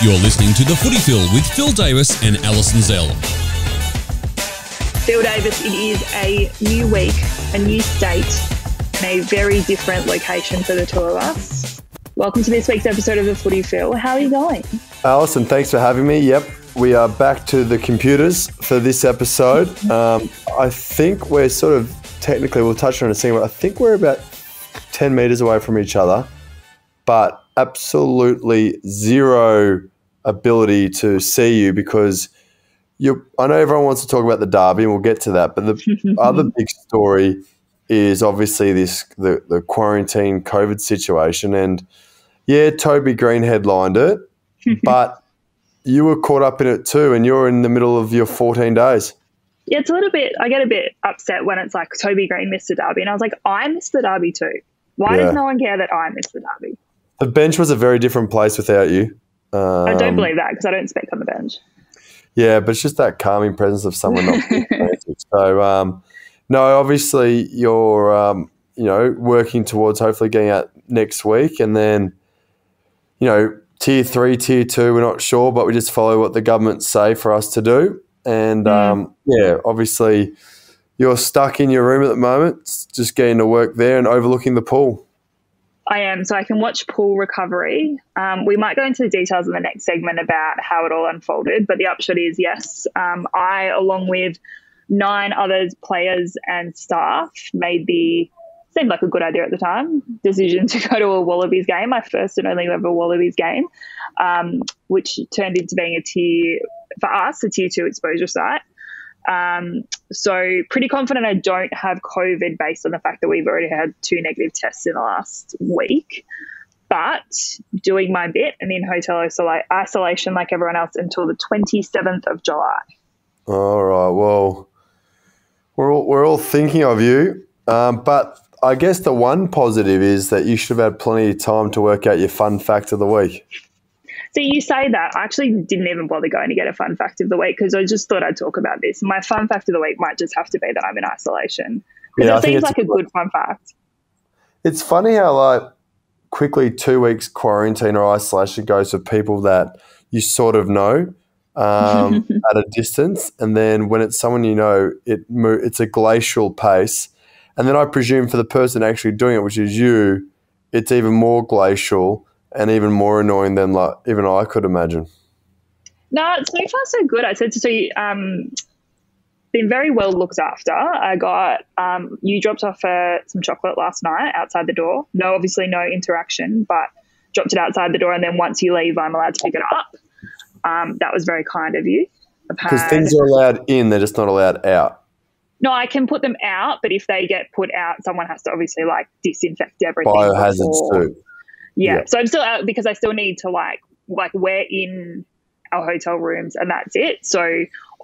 You're listening to The Footy Phil with Phil Davis and Alison Zell. Phil Davis, it is a new week, a new state, and a very different location for the two of us. Welcome to this week's episode of The Footy Phil. How are you going? Alison, thanks for having me. Yep, we are back to the computers for this episode. I think we're sort of, technically we'll touch on it in a second, but I think we're about 10 metres away from each other, but absolutely zero ability to see you because I know everyone wants to talk about the derby, and we'll get to that. But the other big story is obviously the quarantine COVID situation. And, yeah, Toby Green headlined it, but you were caught up in it too, and you're in the middle of your 14 days. Yeah, it's a little bit – I get a bit upset when it's like Toby Green missed the derby. And I was like, I missed the derby too. Why does no one care that I missed the derby? The bench was a very different place without you. I don't believe that because I don't expect on the bench. Yeah, but it's just that calming presence of someone not being crazy. So, no, obviously you're, working towards hopefully getting out next week and then, tier 3, tier 2, we're not sure, but we just follow what the government say for us to do. And, obviously you're stuck in your room at the moment, just getting to work there and overlooking the pool. I am, so I can watch pool recovery. We might go into the details in the next segment about how it all unfolded, but the upshot is, yes, I, along with 9 other players and staff, made the, seemed like a good idea at the time, decision to go to a Wallabies game, my first and only ever Wallabies game, which turned into being a tier, for us, a tier 2 exposure site. So pretty confident I don't have COVID based on the fact that we've already had 2 negative tests in the last week, but doing my bit and in hotel isolation like everyone else until the 27th of July. All right. Well, we're all thinking of you, but I guess the one positive is that you should have had plenty of time to work out your fun fact of the week. So you say that. I actually didn't even bother going to get a fun fact of the week because I just thought I'd talk about this. My fun fact of the week might just have to be that I'm in isolation. Because it seems like a good fun fact. It's funny how quickly 2 weeks quarantine or isolation goes for people that you sort of know at a distance, and then when it's someone you know, it's a glacial pace. And then I presume for the person actually doing it, which is you, it's even more glacial. And even more annoying than even I could imagine. No, so far so good. I said to you, been very well looked after. I got you dropped off some chocolate last night outside the door. No, obviously no interaction, but dropped it outside the door, and then once you leave, I'm allowed to pick it up. That was very kind of you. Because things are allowed in, they're just not allowed out. No, I can put them out, but if they get put out, someone has to obviously disinfect everything. Biohazards too. Yeah. So I'm still out because I still need to we're in our hotel rooms and that's it. So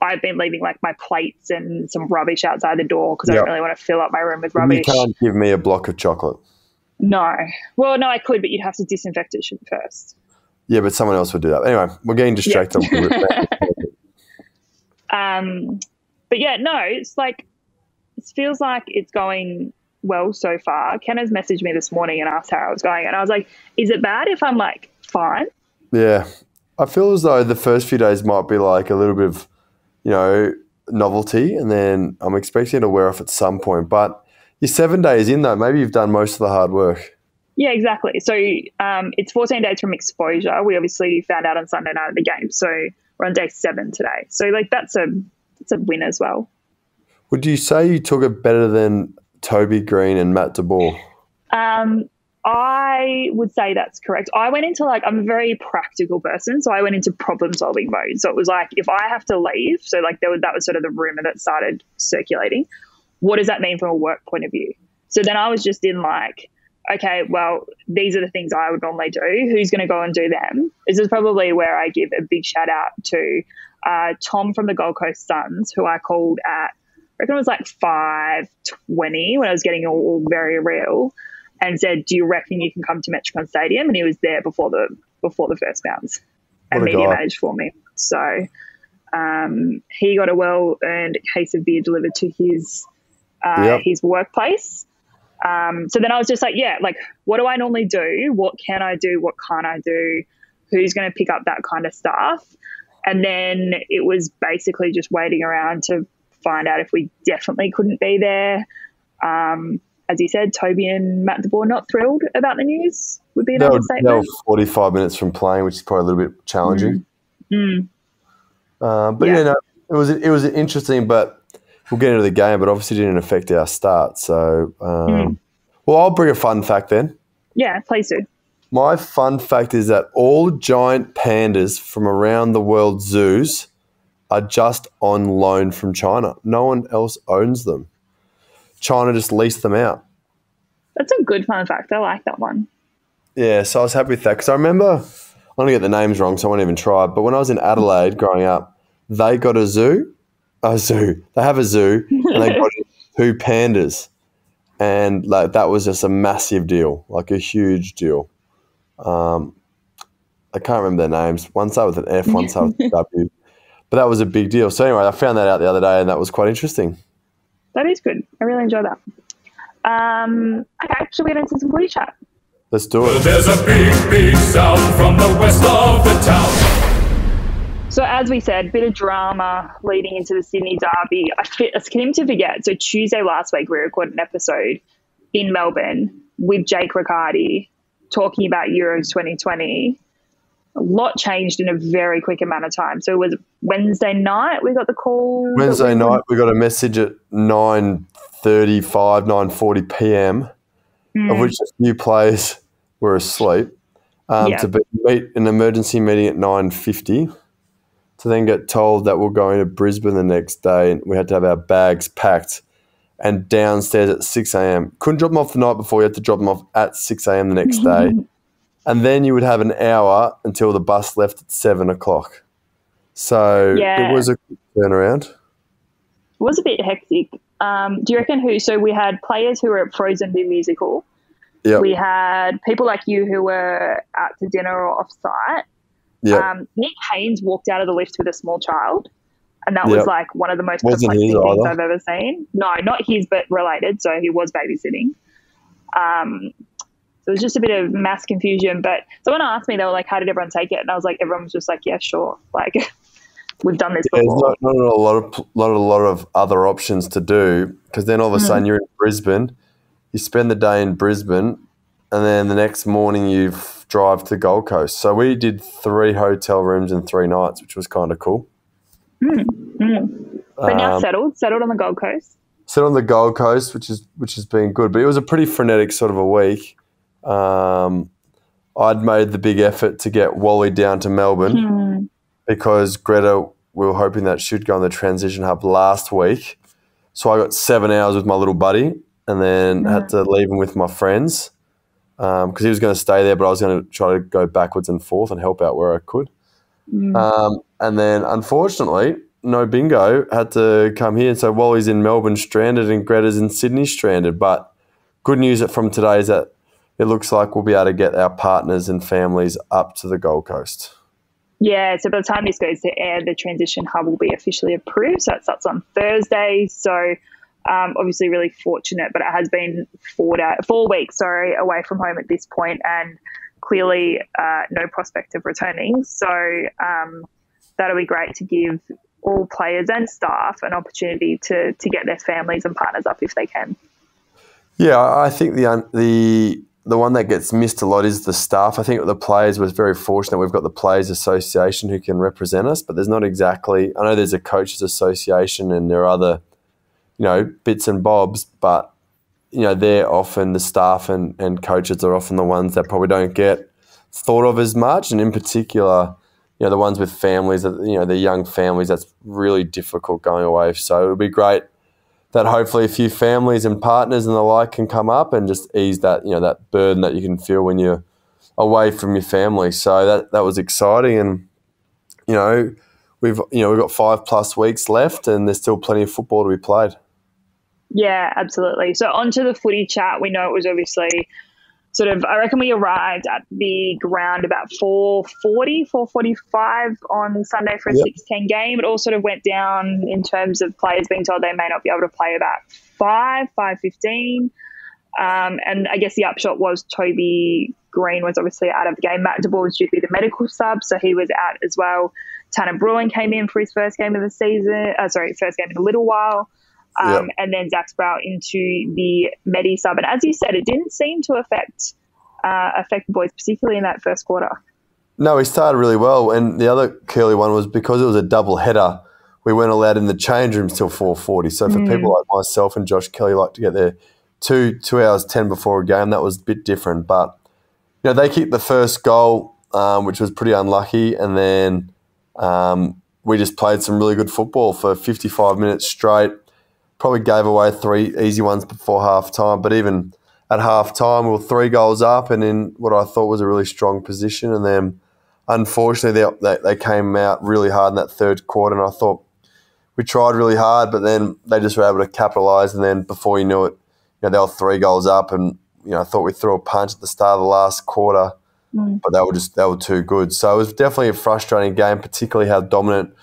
I've been leaving my plates and some rubbish outside the door because I don't really want to fill up my room with rubbish. You can't give me a block of chocolate. No. Well, no, I could, but you'd have to disinfect it first. Yeah, but someone else would do that. Anyway, we're getting distracted. Yeah. But yeah, no, it's it feels like it's going well so far. Kenna's messaged me this morning and asked how I was going, and I was like, is it bad if I'm fine? Yeah. I feel as though the first few days might be a little bit of, novelty, and then I'm expecting it to wear off at some point. But you're 7 days in though. Maybe you've done most of the hard work. Yeah, exactly. So it's 14 days from exposure. We obviously found out on Sunday night at the game. So we're on day 7 today. So that's a win as well. Would you say you took it better than Toby Green and Matt de Boer? I would say that's correct. I went into I'm a very practical person, so I went into problem-solving mode. So it was if I have to leave, so that was sort of the rumor that started circulating. What does that mean from a work point of view? So then I was just in okay, well, these are the things I would normally do. Who's going to go and do them? This is probably where I give a big shout-out to Tom from the Gold Coast Suns, who I called at, I reckon it was 5:20 when I was getting all very real, and said, do you reckon you can come to Metricon Stadium? And he was there before the first bounce and media managed for me. So he got a well-earned case of beer delivered to his workplace. So then I was just what do I normally do? What can I do? What can't I do? who's going to pick up that kind of stuff? And then it was basically just waiting around to find out if we definitely couldn't be there. As you said, Toby and Matt de Boer not thrilled about the news would be another statement. They were 45 minutes from playing, which is probably a little bit challenging. But, yeah, no, it was interesting, but we'll get into the game, but obviously didn't affect our start. So, well, I'll bring a fun fact then. Yeah, please do. My fun fact is that all giant pandas from around the world zoos are just on loan from China. No one else owns them. China just leased them out. That's a good fun fact. I like that one. Yeah, so I was happy with that because I remember, I'm going to get the names wrong so I won't even try, but when I was in Adelaide growing up, they got They have a zoo and they got 2 pandas, and like that was just a massive deal, like a huge deal. I can't remember their names. One started with an F, one started with a W, but that was a big deal. So anyway, I found that out the other day and that was quite interesting. That is good. I really enjoy that. Okay, should we get into some footy chat? Let's do it. There's a big, big sound from the west of the town. So as we said, bit of drama leading into the Sydney derby. I seem to forget. So Tuesday last week we recorded an episode in Melbourne with Jake Riccardi talking about Euros 2020. A lot changed in a very quick amount of time. So it was Wednesday night we got the call. Wednesday night we got a message at 9:40 p.m, of which a few players were asleep, to meet an emergency meeting at 9:50, to then get told that we're going to Brisbane the next day and we had to have our bags packed and downstairs at 6 a.m. Couldn't drop them off the night before. You had to drop them off at 6 a.m. the next day. And then you would have an hour until the bus left at 7 o'clock. So it was a quick turnaround. It was a bit hectic. Do you reckon who – so we had players who were at Frozen Bee Musical. Yep. We had people like you who were out to dinner or off-site. Yep. Nick Haynes walked out of the lift with a small child, and that was like one of the most perplexing things I've ever seen. No, not his but related, so he was babysitting. So it was just a bit of mass confusion. But someone asked me, they were like, how did everyone take it? And I was like, everyone was just like, yeah, sure. Like, we've done this before. There's not a lot of other options to do, because then all of a sudden you're in Brisbane, you spend the day in Brisbane, and then the next morning you drive to Gold Coast. So we did 3 hotel rooms in 3 nights, which was kind of cool. But now settled on the Gold Coast. Settled on the Gold Coast, which has been good. But it was a pretty frenetic sort of a week. I'd made the big effort to get Wally down to Melbourne because Greta, we were hoping that she'd go on the transition hub last week. So I got 7 hours with my little buddy and then had to leave him with my friends because he was going to stay there, but I was going to try to go backwards and forth and help out where I could. And then unfortunately, no bingo, had to come here. And so Wally's in Melbourne stranded and Greta's in Sydney stranded. But good news from today is that it looks like we'll be able to get our partners and families up to the Gold Coast. Yeah, so by the time this goes to air, the transition hub will be officially approved. So it starts on Thursday. So obviously really fortunate, but it has been 4 weeks away from home at this point, and clearly no prospect of returning. So that'll be great to give all players and staff an opportunity to get their families and partners up if they can. Yeah, I think the one that gets missed a lot is the staff. I think the players was very fortunate. We've got the Players Association who can represent us, but there's not exactly – I know there's a Coaches Association and there are other, bits and bobs, but, they're often the staff and coaches are often the ones that probably don't get thought of as much, and in particular, the ones with families, the young families, that's really difficult going away. So it would be great that hopefully a few families and partners and the like can come up and just ease that, that burden that you can feel when you're away from your family. So that was exciting, and we've got 5+ weeks left, and there's still plenty of football to be played. Yeah, absolutely. So onto the footy chat. We know it was obviously I reckon we arrived at the ground about 4:40, 4:45 on Sunday for a 6:10 game. It all sort of went down in terms of players being told they may not be able to play about 5:15. And I guess the upshot was Toby Green was obviously out of the game. Matt de Boer was due to be the medical sub, so he was out as well. Tanner Bruhn came in for his first game of the season. First game in a little while. And then Zach Sproul into the Medi sub. And as you said, it didn't seem to affect the boys, particularly in that first quarter. No, he started really well. And the other curly one was because it was a double header, we weren't allowed in the change rooms till 4:40. So for people like myself and Josh Kelly like to get there 2 hours 10 before a game, that was a bit different. But you know, they kicked the first goal, which was pretty unlucky, and then we just played some really good football for 55 minutes straight. Probably gave away 3 easy ones before halftime, but even at halftime we were 3 goals up and in what I thought was a really strong position, and then unfortunately they came out really hard in that third quarter, and I thought we tried really hard, but then they just were able to capitalise, and then before you knew it, you know, they were 3 goals up, and you know, I thought we threw a punch at the start of the last quarter, but they were too good. So it was definitely a frustrating game, particularly how dominant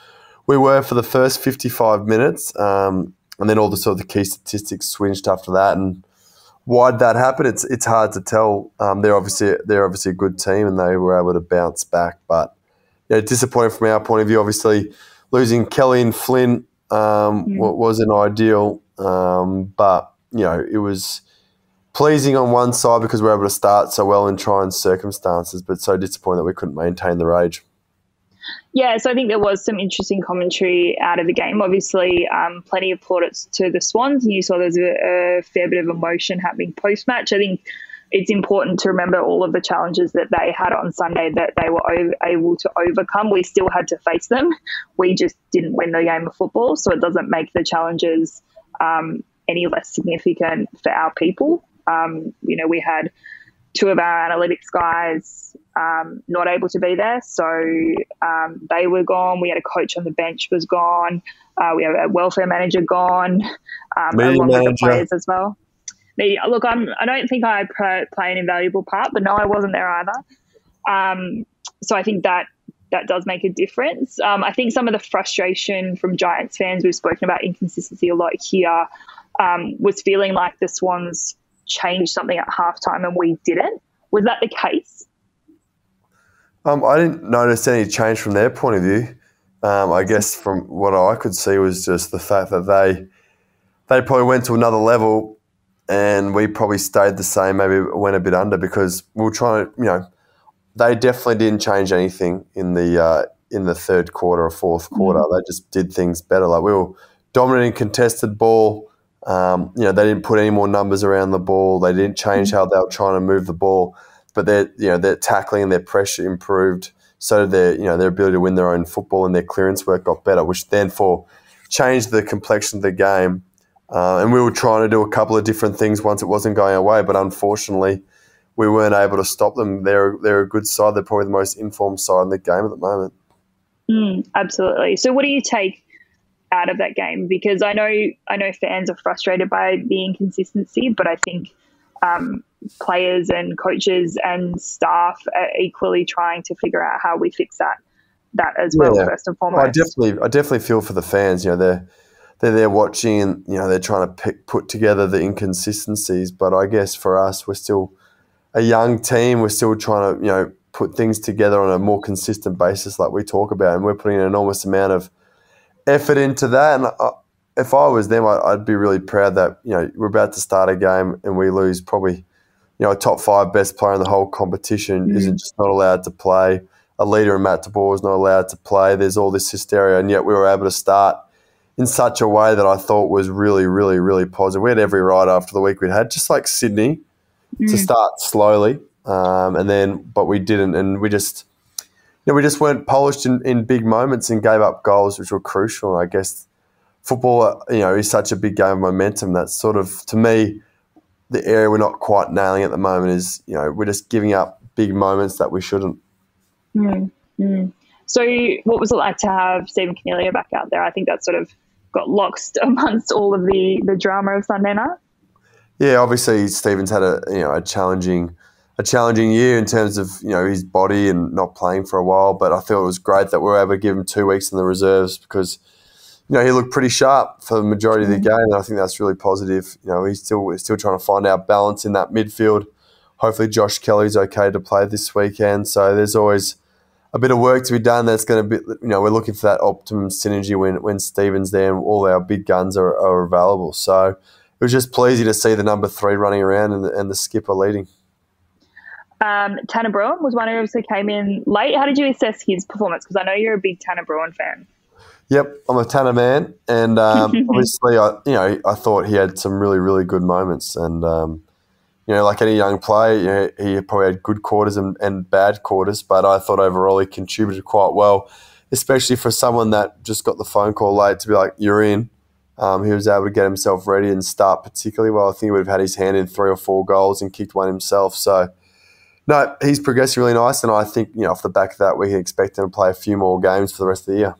we were for the first 55 minutes. And then all the sort of the key statistics switched after that. And why did that happen? It's hard to tell. They're obviously a good team, and they were able to bounce back. But you know, disappointing from our point of view. Obviously, losing Kelly and Flynn wasn't ideal. But you know, it was pleasing on one side because we were able to start so well in trying circumstances, but so disappointing that we couldn't maintain the rage. Yeah, so I think there was some interesting commentary out of the game. Obviously, plenty of plaudits to the Swans, and you saw there's a fair bit of emotion happening post-match. I think it's important to remember all of the challenges that they had on Sunday that they were able to overcome. We still had to face them. We just didn't win the game of football, so it doesn't make the challenges any less significant for our people. You know, we had 2 of our analytics guys not able to be there, so they were gone. We had a coach on the bench was gone. We had a welfare manager gone, along with the players as well. Look, I don't think I play an invaluable part, but no, I wasn't there either. So I think that does make a difference. I think some of the frustration from Giants fans, we've spoken about inconsistency a lot here, was feeling like the Swans changed something at halftime and we didn't. Was that the case? I didn't notice any change from their point of view. I guess from what I could see was just the fact that they probably went to another level and we probably stayed the same, maybe went a bit under, because we were trying to, you know, they definitely didn't change anything in the third quarter or fourth quarter. They just did things better. Like we were dominant in contested ball. You know, they didn't put any more numbers around the ball. They didn't change how they were trying to move the ball, but their tackling and their pressure improved. So their ability to win their own football and their clearance work got better, which therefore changed the complexion of the game. And we were trying to do a couple of different things once it wasn't going our way, but unfortunately, we weren't able to stop them. They're a good side. They're probably the most informed side in the game at the moment. Absolutely. So, what do you take out of that game? Because I know fans are frustrated by the inconsistency, but I think players and coaches and staff are equally trying to figure out how we fix that as well. Yeah. First and foremost, I definitely feel for the fans. You know, they're there watching, and you know, they're trying to put together the inconsistencies. But I guess for us, we're still a young team. We're still trying to, you know, put things together on a more consistent basis, like we talk about, and we're putting an enormous amount of effort into that, and if I was them, I'd be really proud that, you know, we're about to start a game and we lose probably, you know, a top 5 best player in the whole competition isn't just not allowed to play. A leader in Matt de Boer is not allowed to play. There's all this hysteria, and yet we were able to start in such a way that I thought was really, really, really positive. We had every right after the week we'd had, just like Sydney, to start slowly, but we didn't, and we just. You know, we just weren't polished in big moments and gave up goals, which were crucial. I guess football, you know, is such a big game of momentum. That's sort of, to me, the area we're not quite nailing at the moment is, you know, we're just giving up big moments that we shouldn't. So what was it like to have Stephen Cornelia back out there? I think that sort of got lost amongst all of the drama of Sunday night. Yeah, obviously Stephen's had a challenging year in terms of, you know, his body and not playing for a while, but I feel it was great that we were able to give him 2 weeks in the reserves because you know, he looked pretty sharp for the majority of the game, and I think that's really positive. You know, he's still trying to find out balance in that midfield. Hopefully Josh Kelly's okay to play this weekend. So there's always a bit of work to be done. That's going to be, you know, we're looking for that optimum synergy when Stephen's there and all our big guns are available. So it was just pleasing to see the number 3 running around and the skipper leading. Tanner Bruhn was one who obviously came in late. How did you assess his performance? Because I know you're a big Tanner Bruhn fan. Yep, I'm a Tanner man, and obviously, I thought he had some really, really good moments, and you know, like any young player, you know, he probably had good quarters and bad quarters, but I thought overall he contributed quite well, especially for someone that just got the phone call late to be like, you're in. He was able to get himself ready and start particularly well. I think he would have had his hand in 3 or 4 goals and kicked one himself. So, no, he's progressing really nice, and I think, you know, off the back of that, we can expect him to play a few more games for the rest of the year.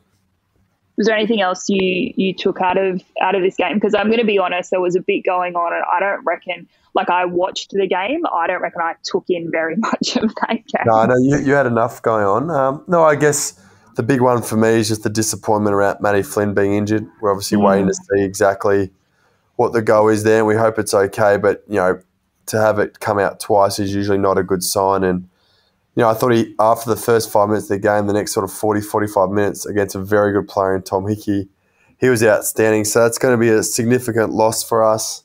Was there anything else you took out of this game? Because I'm going to be honest, there was a bit going on, and I don't reckon – like, I watched the game. I don't reckon I took in very much of that game. No, you had enough going on. No, I guess the big one for me is just the disappointment around Matty Flynn being injured. We're obviously waiting to see exactly what the go is there, and we hope it's okay. But, you know, to have it come out twice is usually not a good sign. And, you know, I thought he, after the first 5 minutes of the game, the next sort of 40, 45 minutes against a very good player in Tom Hickey, he was outstanding. So that's going to be a significant loss for us.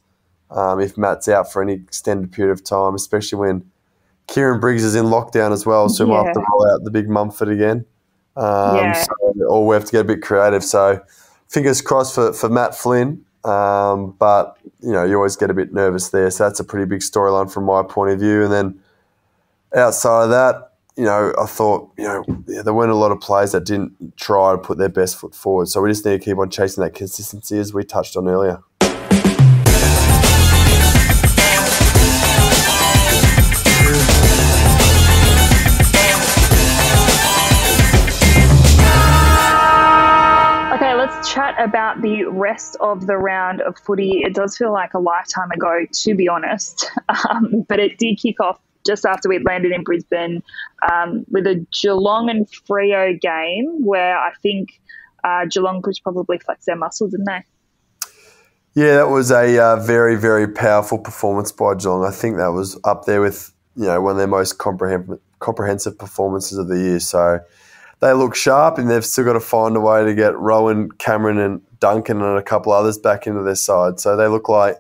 If Matt's out for any extended period of time, especially when Kieran Briggs is in lockdown as well, so we might have to roll out the big Mumford again. So we have to get a bit creative. So fingers crossed for Matt Flynn, but, you know, you always get a bit nervous there. So that's a pretty big storyline from my point of view. And then outside of that, you know, I thought, you know, there weren't a lot of players that didn't try to put their best foot forward. So we just need to keep on chasing that consistency as we touched on earlier. Chat about the rest of the round of footy. It does feel like a lifetime ago, to be honest, but it did kick off just after we'd landed in Brisbane with a Geelong and Freo game where I think Geelong could probably flex their muscles, didn't they? Yeah, that was a very, very powerful performance by Geelong. I think that was up there with, you know, one of their most comprehensive performances of the year. So they look sharp, and they've still got to find a way to get Rowan, Cameron and Duncan and a couple others back into their side. So they look like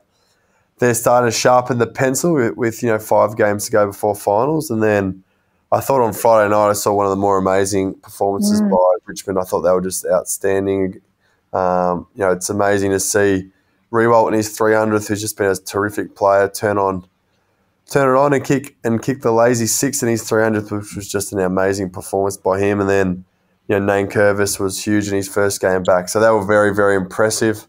they're starting to sharpen the pencil with you know, 5 games to go before finals. And then I thought on Friday night I saw one of the more amazing performances by Richmond. I thought they were just outstanding. You know, it's amazing to see Rewalt in his 300th, who's just been a terrific player, turn it on and kick the lazy 6 in his 300th, which was just an amazing performance by him. And then, you know, Nain Curvis was huge in his first game back. So they were very, very impressive.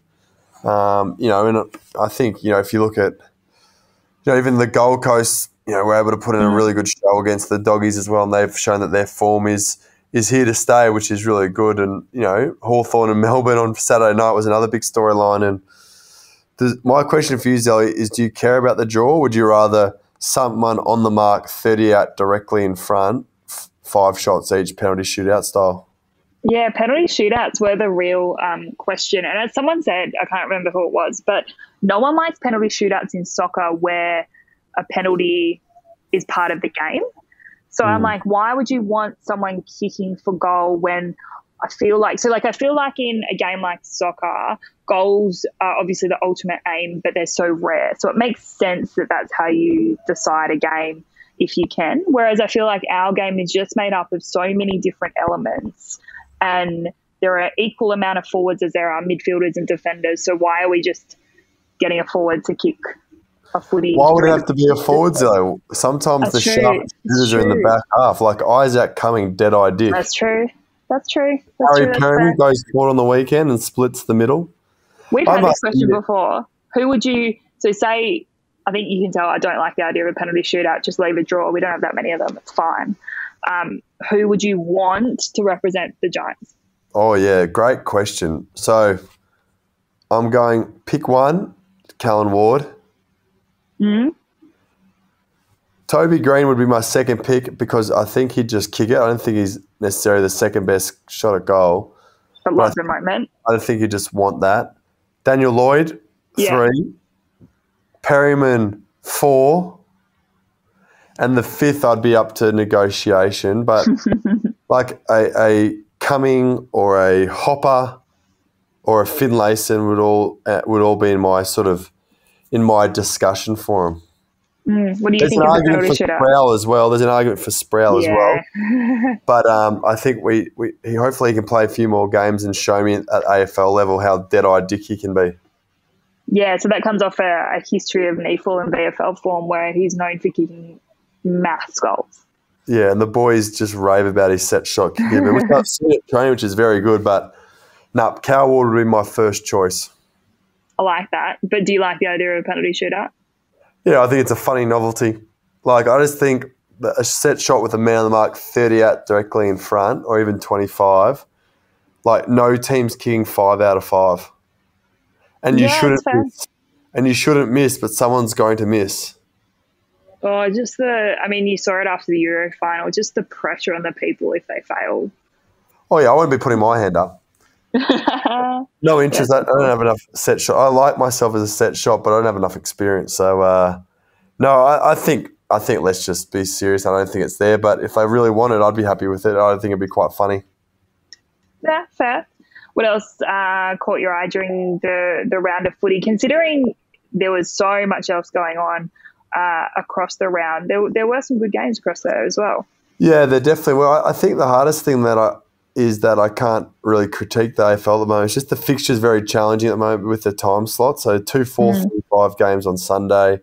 You know, and I think, you know, if you look at, you know, even the Gold Coast, you know, we're able to put in a really good show against the Doggies as well, and they've shown that their form is here to stay, which is really good. And, you know, Hawthorn and Melbourne on Saturday night was another big storyline. And my question for you, Zelly, is do you care about the draw, or would you rather – someone on the mark, 30 out directly in front, 5 shots each, penalty shootout style? Yeah, penalty shootouts were the real question. And as someone said, I can't remember who it was, but no one likes penalty shootouts in soccer where a penalty is part of the game. So I'm like, why would you want someone kicking for goal when I feel like – so, like, I feel like in a game like soccer, goals are obviously the ultimate aim, but they're so rare. So it makes sense that that's how you decide a game if you can, whereas I feel like our game is just made up of so many different elements, and there are equal amount of forwards as there are midfielders and defenders. So why are we just getting a forward to kick a footy? Why would it have to be a forward, though? Sometimes the sharpest shooters are in the back half, like Isaac Cumming, dead-eye dick. That's true. Harry Perrin goes forward on the weekend and splits the middle. We've had this question before. Who would you – so say – I think you can tell I don't like the idea of a penalty shootout. Just leave a draw. We don't have that many of them. It's fine. Who would you want to represent the Giants? Oh, yeah, great question. So I'm going pick 1, Callan Ward. Toby Green would be my second pick because I think he'd just kick it. I don't think he's necessarily the second best shot at goal. but love the moment. I think you just want that. Daniel Lloyd, 3. Perryman, 4. And the 5th, I'd be up to negotiation, but like a Cumming or a Hopper or a Finlayson would all be in my sort of discussion for him. What do you think of the Sproul as well? There's an argument for Sproul as well, but I think he hopefully can play a few more games and show me at AFL level how dead-eyed Dick he can be. Yeah, so that comes off a history of NEFL and VFL form where he's known for kicking mass goals. Yeah, and the boys just rave about his set shot kicking, which I've seen at training, which is very good. But no, Coward would be my first choice. I like that, but do you like the idea of a penalty shootout? Yeah, I think it's a funny novelty. Like, I just think that a set shot with a man on the mark 30 out directly in front, or even 25, like no team's kicking 5 out of 5, and you shouldn't miss, but someone's going to miss. Oh, just you saw it after the Euro final, just the pressure on the people if they fail. Oh yeah, I won't be putting my hand up. No interest. I don't have enough set shot. I like myself as a set shot, but I don't have enough experience. So I think let's just be serious. I don't think it's there, but if I really want it, I'd be happy with it. I think it'd be quite funny. Yeah, fair. What else caught your eye during the round of footy? Considering there was so much else going on across the round, there were some good games across there as well. Yeah, there definitely were. I think the hardest thing is that I can't really critique the AFL at the moment. It's just the fixture is very challenging at the moment with the time slot. So 2 4:45 games on Sunday.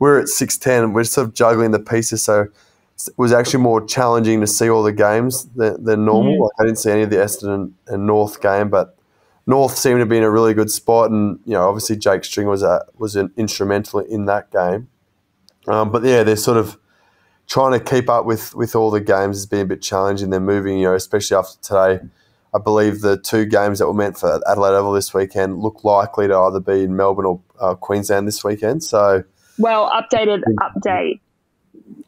We're at 6:10. We're sort of juggling the pieces. So it was actually more challenging to see all the games than normal. Like, I didn't see any of the Essendon and North game, but North seemed to be in a really good spot. And, you know, obviously Jake String was instrumental in that game. But, yeah, they're sort of trying to keep up with all the games has been a bit challenging. They're moving, you know, especially after today. I believe the 2 games that were meant for Adelaide Oval this weekend look likely to either be in Melbourne or Queensland this weekend. So, well, update.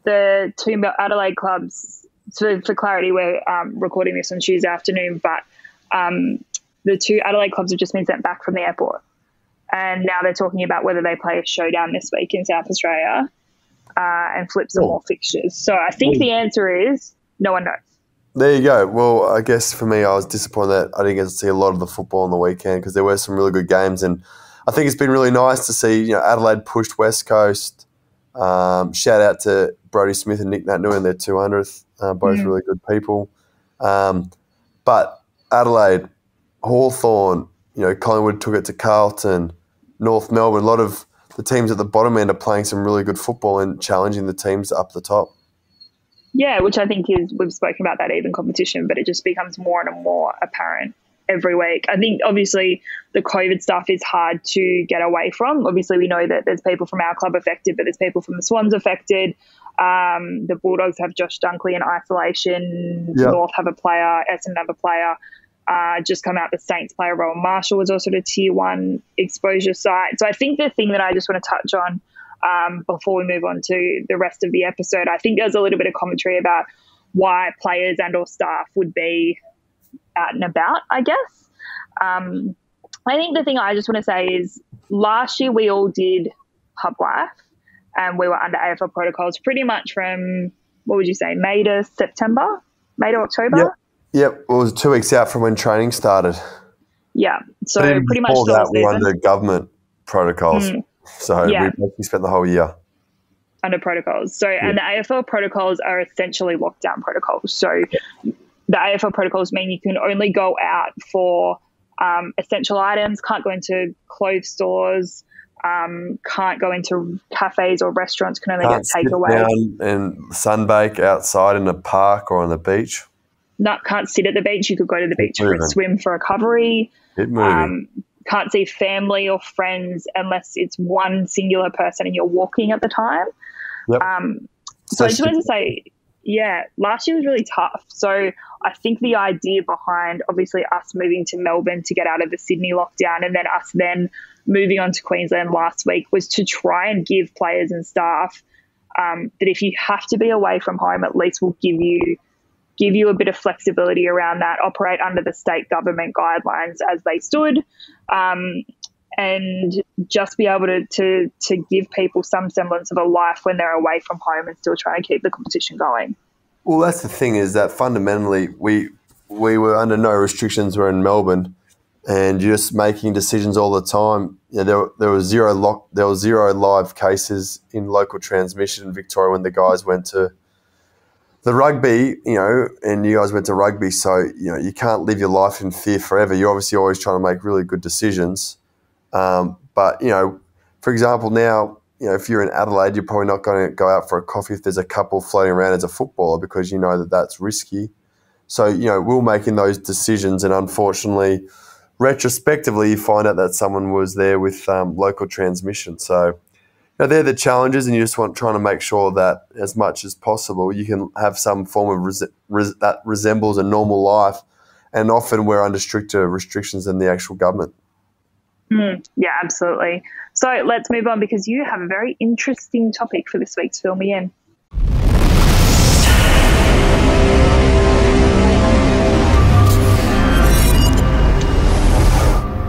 The 2 Adelaide clubs, so for clarity, we're recording this on Tuesday afternoon, but the 2 Adelaide clubs have just been sent back from the airport. And now they're talking about whether they play a showdown this week in South Australia. And flip some more fixtures. So I think the answer is no one knows. There you go. Well, I guess for me, I was disappointed that I didn't get to see a lot of the football on the weekend because there were some really good games, and I think it's been really nice to see, you know, Adelaide pushed West Coast. Shout out to Brody Smith and Nick Natnu and their 200th, both really good people. But Adelaide, Hawthorn, you know, Collingwood took it to Carlton, North Melbourne, a lot of the teams at the bottom end are playing some really good football and challenging the teams up the top. Yeah, which I think is, we've spoken about that even competition, but it just becomes more and more apparent every week. I think obviously the COVID stuff is hard to get away from. Obviously we know that there's people from our club affected, but there's people from the Swans affected. The Bulldogs have Josh Dunkley in isolation. Yep. North have a player, Essendon have a player. Just come out, the Saints player Rowan Marshall was also a Tier 1 exposure site. So I think the thing that I just want to touch on before we move on to the rest of the episode, I think there's a little bit of commentary about why players and or staff would be out and about, I guess. I think the thing I just want to say is last year we all did pub life and we were under AFL protocols pretty much from, what would you say, May to October? Yep. Yep, it was 2 weeks out from when training started. Yeah, so pretty much that we were under government protocols. So we spent the whole year under protocols. So and the AFL protocols are essentially lockdown protocols. So the AFL protocols mean you can only go out for essential items, can't go into clothes stores, can't go into cafes or restaurants, can only get takeaway. And sunbake outside in the park or on the beach. Can't sit at the beach. You could go to the beach for a swim for recovery. Can't see family or friends unless it's one singular person and you're walking at the time. Yep. So I just wanted to say, last year was really tough. So I think the idea behind obviously us moving to Melbourne to get out of the Sydney lockdown and then us then moving on to Queensland last week was to try and give players and staff that if you have to be away from home, at least we'll give you give you a bit of flexibility around that, operate under the state government guidelines as they stood, and just be able to give people some semblance of a life when they're away from home and still trying to keep the competition going. Well, that's the thing, is that fundamentally we were under no restrictions. We're in Melbourne, and just making decisions all the time. You know, there were zero live cases in local transmission in Victoria when the guys went to the rugby. You know, and you guys went to rugby, so you know you can't live your life in fear forever. You're obviously always trying to make really good decisions. But you know, for example, now, you know, if you're in Adelaide, you're probably not going to go out for a coffee if there's a couple floating around as a footballer, because you know that that's risky. So, you know, we're making those decisions, and unfortunately, retrospectively, you find out that someone was there with local transmission. So, you know, they're the challenges, and you just want trying to make sure that as much as possible you can have some form of that resembles a normal life, and often we're under stricter restrictions than the actual government. Yeah, absolutely. So let's move on, because you have a very interesting topic for this week's Fill Me In.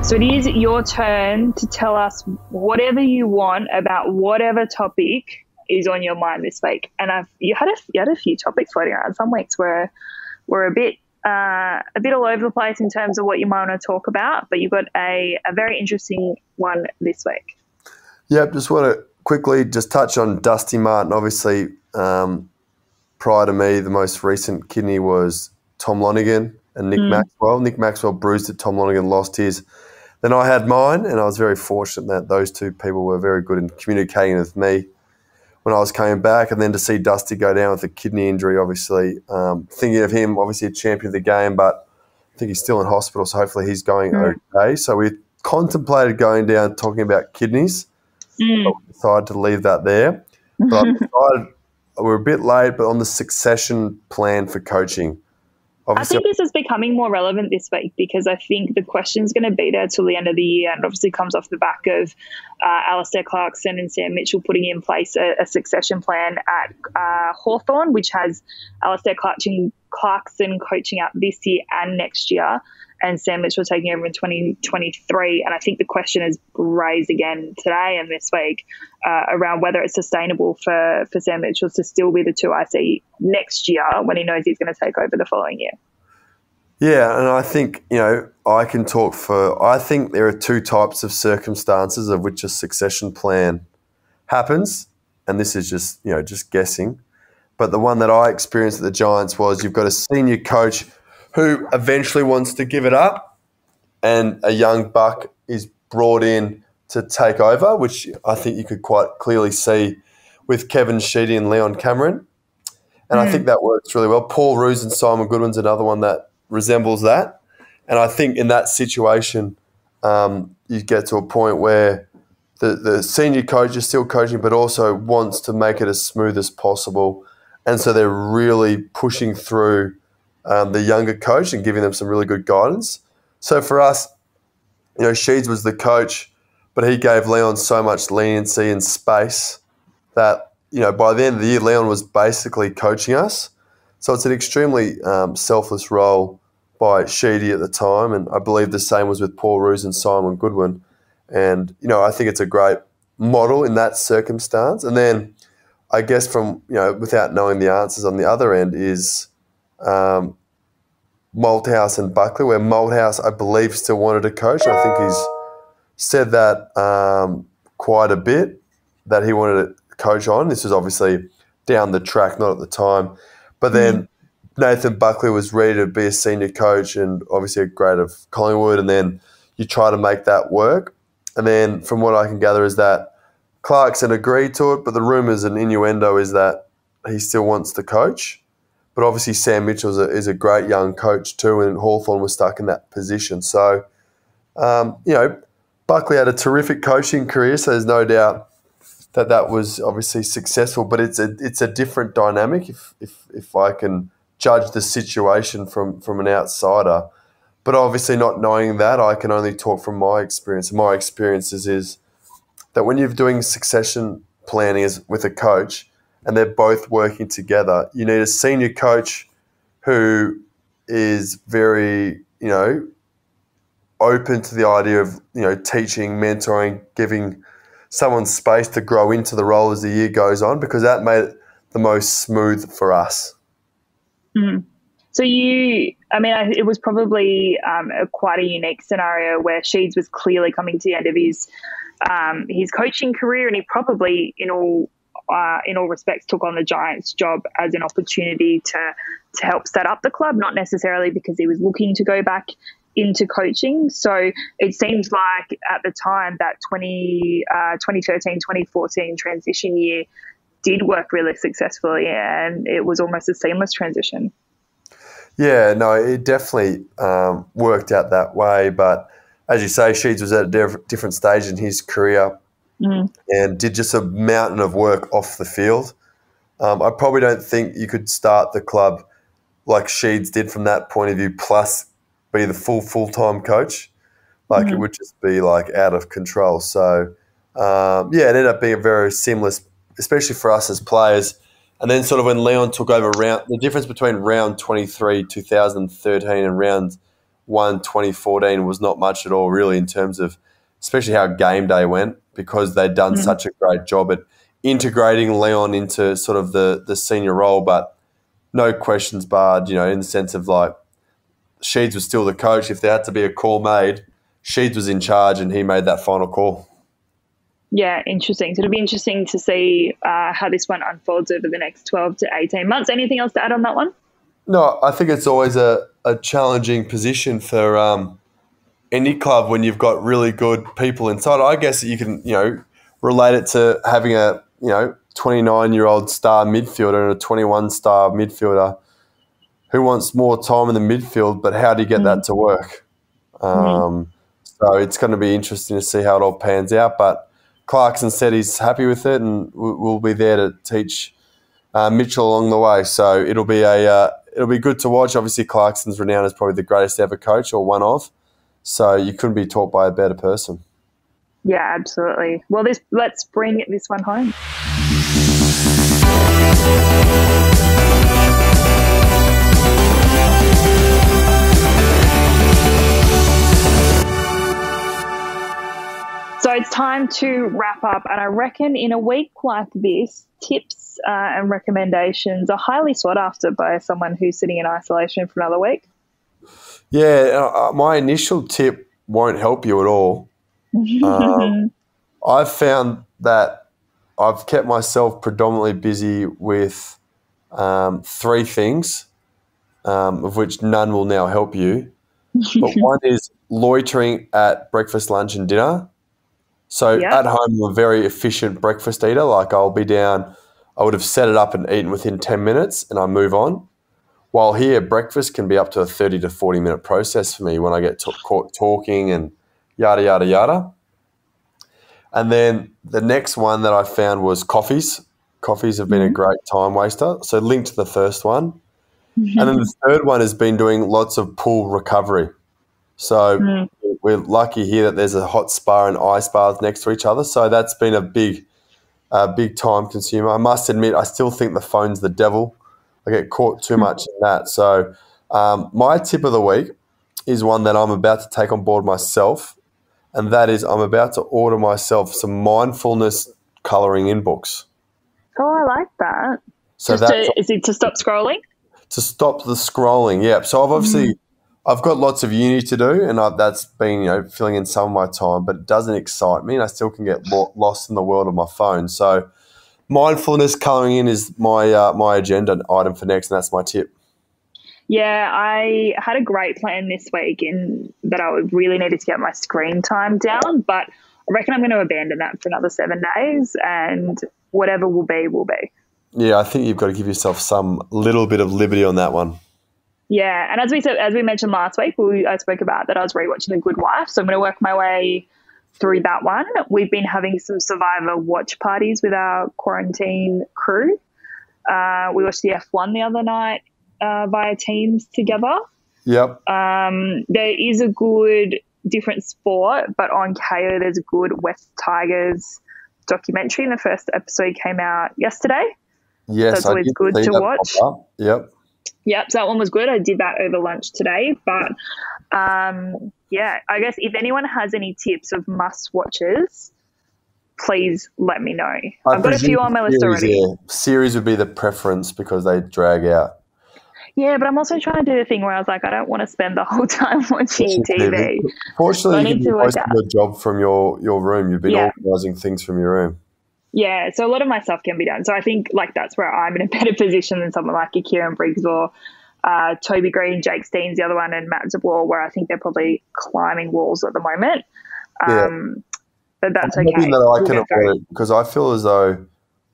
So it is your turn to tell us whatever you want about whatever topic is on your mind this week. And you had a few topics floating around. Some weeks were a bit all over the place in terms of what you might want to talk about, but you've got a very interesting one this week. Yep, just want to quickly just touch on Dusty Martin. Obviously, prior to me, the most recent kidney was Tom Lonergan and Nick Maxwell. Nick Maxwell bruised it, Tom Lonergan lost his. Then I had mine, and I was very fortunate that those two people were very good in communicating with me when I was coming back. And then to see Dusty go down with a kidney injury, obviously, thinking of him, obviously a champion of the game, but I think he's still in hospital, so hopefully he's going okay. So we contemplated going down talking about kidneys, but we decided to leave that there. But I decided we're a bit late, but on the succession plan for coaching. Obviously, I think this is becoming more relevant this week, because I think the question's going to be there till the end of the year, and it obviously comes off the back of Alistair Clarkson and Sam Mitchell putting in place a succession plan at Hawthorn, which has Alistair Clarkson coaching out this year and next year, and Sam Mitchell taking over in 2023. And I think the question is raised again today and this week around whether it's sustainable for Sam Mitchell to still be the 2IC next year when he knows he's going to take over the following year. Yeah, and I think, you know, I think there are two types of circumstances of which a succession plan happens, and this is just, you know, just guessing. But the one that I experienced at the Giants was you've got a senior coach who eventually wants to give it up, and a young buck is brought in to take over, which I think you could quite clearly see with Kevin Sheedy and Leon Cameron. And I think that works really well. Paul Roos and Simon Goodwin's another one that resembles that. And I think in that situation, you get to a point where the senior coach is still coaching but also wants to make it as smooth as possible. And so they're really pushing through the younger coach and giving them some really good guidance. So for us, you know, Sheeds was the coach, but he gave Leon so much leniency and space that, you know, by the end of the year, Leon was basically coaching us. So it's an extremely selfless role by Sheedy at the time, and I believe the same was with Paul Roos and Simon Goodwin. And, you know, I think it's a great model in that circumstance. And then I guess from, you know, without knowing the answers on the other end is Malthouse and Buckley, where Malthouse, I believe, still wanted to coach. I think he's said that quite a bit, that he wanted to coach on. This was obviously down the track, not at the time. But then Nathan Buckley was ready to be a senior coach and obviously a grade of Collingwood, and then you try to make that work. And then from what I can gather is that Clarkson agreed to it, but the rumours and innuendo is that he still wants to coach. But obviously Sam Mitchell is a great young coach too, and Hawthorn was stuck in that position. So, you know, Buckley had a terrific coaching career, so there's no doubt that that was obviously successful. But it's a different dynamic if I can judge the situation from an outsider. But obviously not knowing that, I can only talk from my experience. My experiences is that when you're doing succession planning with a coach and they're both working together, you need a senior coach who is very, you know, open to the idea of, you know, teaching, mentoring, giving someone space to grow into the role as the year goes on, because that made it the most smooth for us. Mm. So you, I mean, it was probably quite a unique scenario where Sheeds was clearly coming to the end of his coaching career, and he probably, in all respects, took on the Giants job as an opportunity to help set up the club, not necessarily because he was looking to go back into coaching. So it seems like at the time that 2013-2014 transition year did work really successfully, and it was almost a seamless transition. Yeah, no, it definitely worked out that way. But as you say, Sheeds was at a different stage in his career, and did just a mountain of work off the field. I probably don't think you could start the club like Sheeds did from that point of view, plus be the full-time coach. Like, it would just be like out of control. So, yeah, it ended up being a very seamless, especially for us as players. And then sort of when Leon took over, the difference between round 23, 2013 and round 1, 2014 was not much at all really, in terms of especially how game day went, because they'd done such a great job at integrating Leon into sort of the senior role, but no questions barred, you know, in the sense of like Sheeds was still the coach. If there had to be a call made, Sheeds was in charge and he made that final call. Yeah, interesting. So it'll be interesting to see how this one unfolds over the next 12 to 18 months. Anything else to add on that one? No, I think it's always a challenging position for any club when you've got really good people inside. I guess you can, you know, relate it to having a, you know, 29-year-old star midfielder and a 21-star midfielder who wants more time in the midfield, but how do you get that to work? So it's going to be interesting to see how it all pans out, but Clarkson said he's happy with it, and we'll be there to teach Mitchell along the way. So it'll be it'll be good to watch. Obviously, Clarkson's renowned as probably the greatest ever coach, or one of. So you couldn't be taught by a better person. Yeah, absolutely. Well, let's bring this one home. So it's time to wrap up, and I reckon in a week like this, tips and recommendations are highly sought after by someone who's sitting in isolation for another week. Yeah, my initial tip won't help you at all. I've found that I've kept myself predominantly busy with three things, of which none will now help you. But one is loitering at breakfast, lunch and dinner. So at home, I'm a very efficient breakfast eater. Like, I'll be down, I would have set it up and eaten within 10 minutes and I move on. While here, breakfast can be up to a 30 to 40-minute process for me when I get caught talking and yada, yada, yada. And then the next one that I found was coffees. Coffees have been a great time waster. So linked to the first one. And then the third one has been doing lots of pool recovery. So we're lucky here that there's a hot spa and ice bath next to each other. So that's been a big time consumer. I must admit, I still think the phone's the devil. I get caught too much in that. So my tip of the week is one that I'm about to take on board myself, and that is I'm about to order myself some mindfulness colouring in books. Oh, I like that. So is it to stop scrolling? To stop the scrolling, yeah. So I've obviously I've got lots of uni to do, and that's been, you know, filling in some of my time, but it doesn't excite me, and I still can get lost in the world of my phone. So mindfulness colouring in is my my agenda item for next, and that's my tip. Yeah, I had a great plan this week in that I really needed to get my screen time down, but I reckon I'm going to abandon that for another 7 days, and whatever will be will be. Yeah, I think you've got to give yourself some little bit of liberty on that one. Yeah, and as we mentioned last week, I spoke about that I was rewatching The Good Wife, so I'm going to work my way through that one. We've been having some Survivor watch parties with our quarantine crew. We watched the F1 the other night via Teams together. Yep. There is a good different sport, but on KO there's a good West Tigers documentary, and the first episode came out yesterday. Yes, so it's always good to watch. Yep. Yep, so that one was good. I did that over lunch today. But, yeah, I guess if anyone has any tips of must-watches, please let me know. I've got a few on my list already. Yeah. Series would be the preference because they drag out. Yeah, but I'm also trying to do the thing where I was like, I don't want to spend the whole time watching TV. Fortunately, you can do most of your job from your room. You've been organising things from your room. Yeah, so a lot of my stuff can be done. So I think like that's where I'm in a better position than someone like a Kieran Briggs or Toby Green, Jake Steen's the other one, and Matt de Boer, where I think they're probably climbing walls at the moment. But that's okay. That I can afford it because I feel as though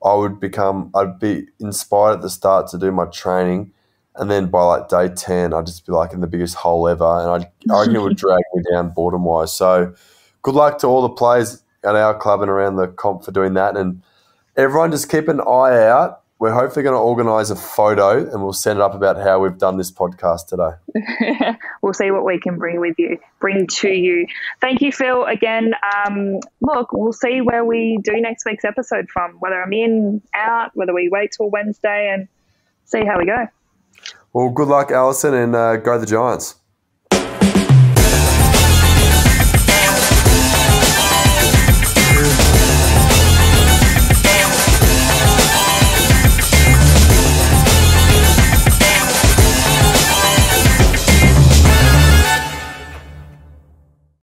I'd be inspired at the start to do my training, and then by like day 10, I'd just be like in the biggest hole ever, and I reckon it would drag me down boredom wise. So good luck to all the players at our club and around the comp for doing that, and everyone just keep an eye out. We're hopefully going to organise a photo and we'll send it up about how we've done this podcast today. We'll see what we can bring to you. Thank you, Phil, again. Look, we'll see where we do next week's episode from, whether I'm in, out, whether we wait till Wednesday and see how we go. Well, good luck, Alison, and go the Giants.